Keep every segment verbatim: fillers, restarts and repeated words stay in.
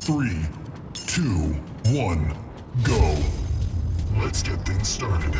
Three, two, one, go. Let's get things started.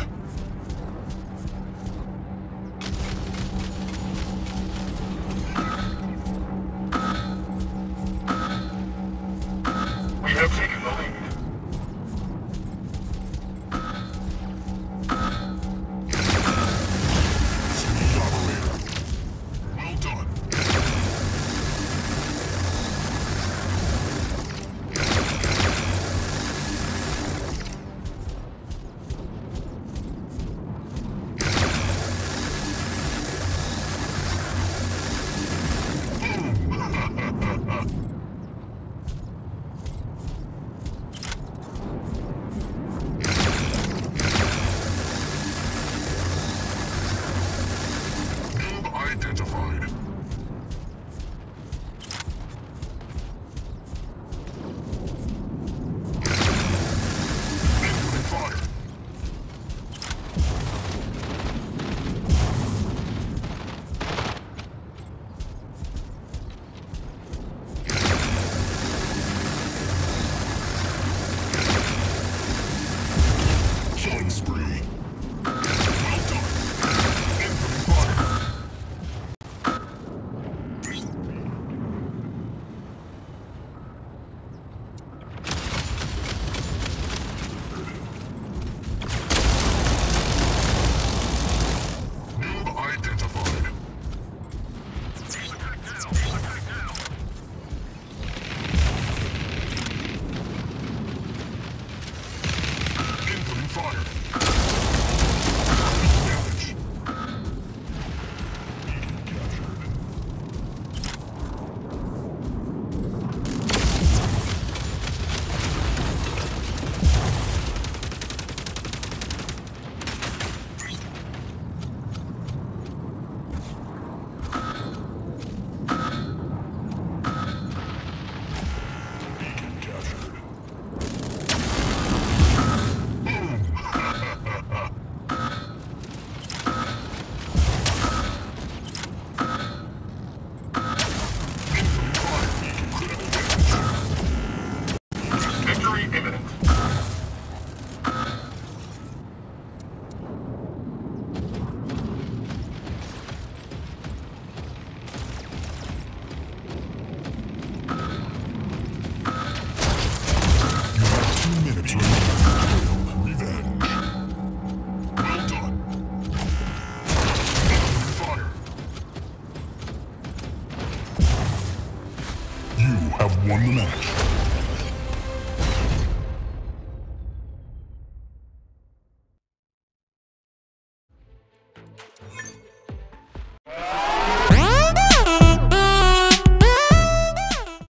Won the match.